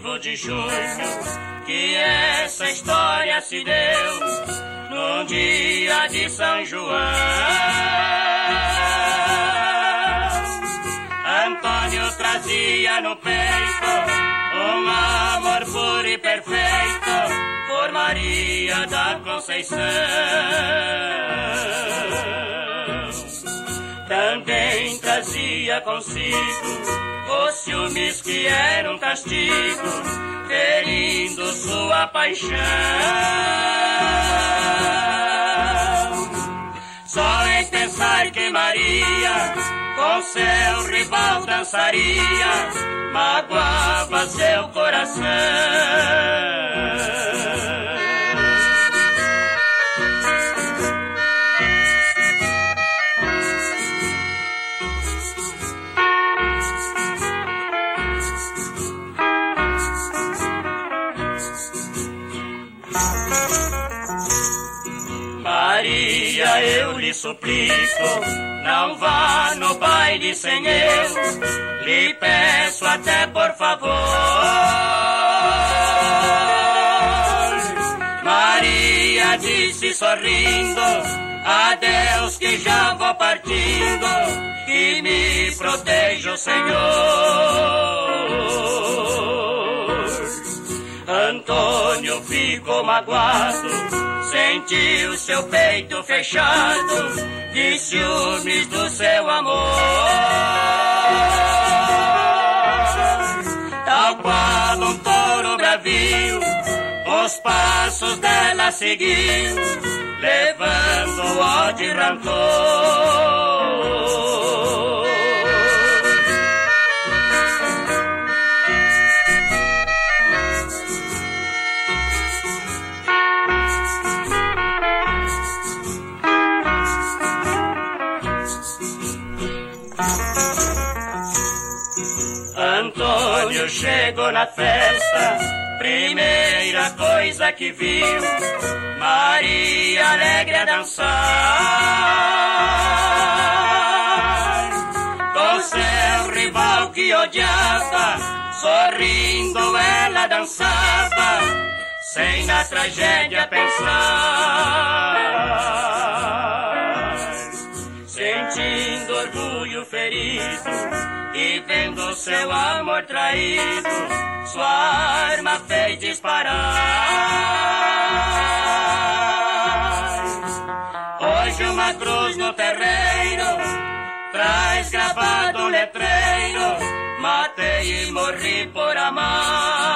motivo de choro que essa história se deu num dia de São João. Antônio trazia no peito um amor puro e perfeito por Maria da Conceição. Também trazia consigo os ciúmes que eram um castigo, ferindo sua paixão. Só em pensar que Maria com seu rival dançaria, magoava seu coração. Maria, eu lhe suplico, não vá no baile sem eu, lhe peço até por favor. Maria disse sorrindo, adeus que já vou partindo, que me proteja o Senhor. Antônio ficou magoado, sentiu seu peito fechado de ciúmes do seu amor. Tal qual um touro bravio, os passos dela seguiu, levando ódio e rancor. Antônio chegou na festa, primeira coisa que viu, Maria alegre a dançar. Com seu rival que odiava, sorrindo ela dançava, sem na tragédia pensar. Sentindo orgulho ferido e vendo seu amor traído, sua arma fez disparar. Hoje uma cruz no terreiro traz gravado um letreiro: matei e morri por amar.